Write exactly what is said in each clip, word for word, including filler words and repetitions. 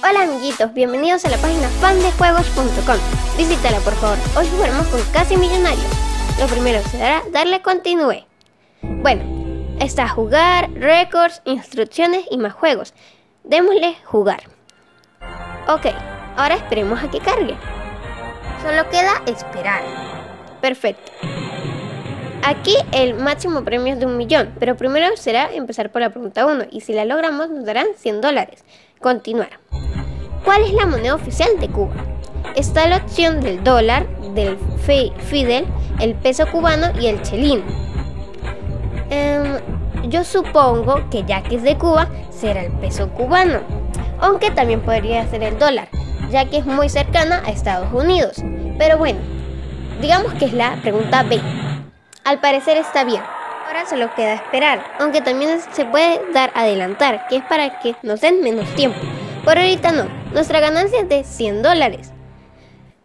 Hola amiguitos, bienvenidos a la página fan de juegos punto com. Visítala por favor, hoy jugaremos con Casi Millonario. Lo primero que se dará, darle continúe. Bueno, está jugar, récords, instrucciones y más juegos. Démosle jugar. Ok, ahora esperemos a que cargue. Solo queda esperar. Perfecto. Aquí el máximo premio es de un millón, pero primero será empezar por la pregunta uno y si la logramos nos darán cien dólares. Continuar. ¿Cuál es la moneda oficial de Cuba? Está la opción del dólar, del fidel, el peso cubano y el chelín. Eh, yo supongo que ya que es de Cuba será el peso cubano, aunque también podría ser el dólar, ya que es muy cercana a Estados Unidos. Pero bueno, digamos que es la pregunta B. Al parecer está bien. Ahora solo queda esperar, aunque también se puede dar adelantar, que es para que nos den menos tiempo. Por ahorita no, nuestra ganancia es de cien dólares.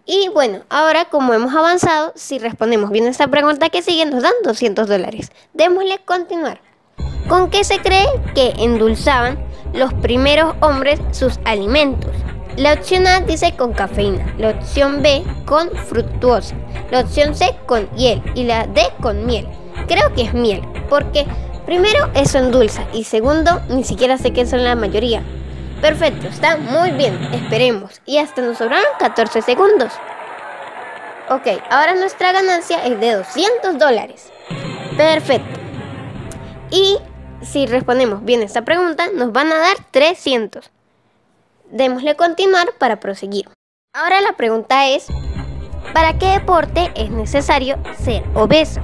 Y bueno, ahora como hemos avanzado, si respondemos bien esta pregunta que sigue nos dan doscientos dólares. Démosle continuar. ¿Con qué se cree que endulzaban los primeros hombres sus alimentos? La opción A dice con cafeína, la opción B con fructuosa, la opción C con hiel y la D con miel. Creo que es miel, porque primero eso endulza y segundo ni siquiera sé qué son la mayoría. Perfecto, está muy bien, esperemos. Y hasta nos sobraron catorce segundos. Ok, ahora nuestra ganancia es de doscientos dólares. Perfecto. Y si respondemos bien esta pregunta nos van a dar trescientos. Démosle continuar para proseguir. Ahora la pregunta es, ¿para qué deporte es necesario ser obeso?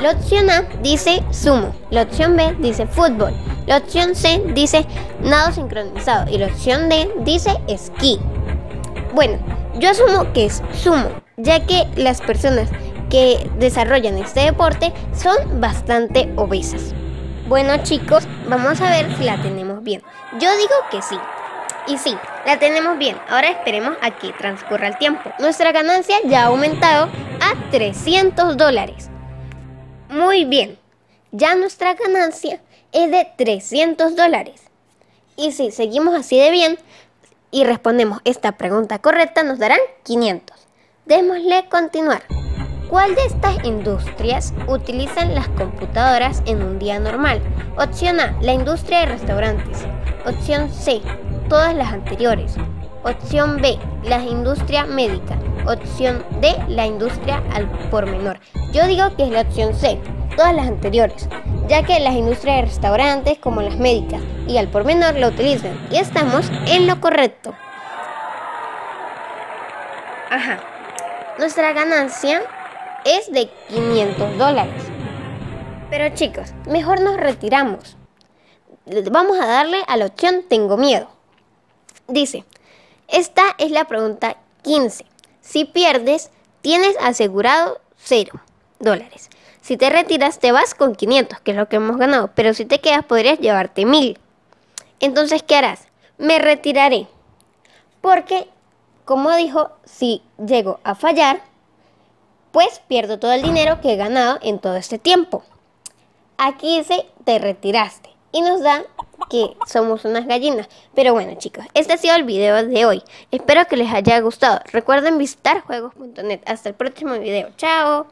La opción A dice sumo, la opción B dice fútbol, la opción C dice nado sincronizado y la opción D dice esquí. Bueno, yo asumo que es sumo, ya que las personas que desarrollan este deporte son bastante obesas. Bueno chicos, vamos a ver si la tenemos bien. Yo digo que sí. Y sí, la tenemos bien. Ahora esperemos a que transcurra el tiempo. Nuestra ganancia ya ha aumentado a trescientos dólares. Muy bien, ya nuestra ganancia es de trescientos dólares. Y si seguimos así de bien y respondemos esta pregunta correcta, nos darán quinientos. Démosle continuar. ¿Cuál de estas industrias utilizan las computadoras en un día normal? Opción A, la industria de restaurantes. Opción C, todas las anteriores. Opción B, la industria médica. Opción D, la industria al por menor. Yo digo que es la opción C, todas las anteriores, ya que las industrias de restaurantes como las médicas y al por menor lo utilizan y estamos en lo correcto. Ajá, nuestra ganancia es de quinientos dólares. Pero chicos, mejor nos retiramos. Vamos a darle a la opción tengo miedo. Dice, esta es la pregunta quince. Si pierdes, tienes asegurado cero dólares. Si te retiras, te vas con quinientos, que es lo que hemos ganado. Pero si te quedas, podrías llevarte mil. Entonces, ¿qué harás? Me retiraré. Porque, como dijo, si llego a fallar, pues pierdo todo el dinero que he ganado en todo este tiempo. Aquí dice, te retiraste. Y nos da que somos unas gallinas. Pero bueno chicos, este ha sido el video de hoy. Espero que les haya gustado. Recuerden visitar juegos punto net. Hasta el próximo video. Chao.